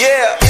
Yeah.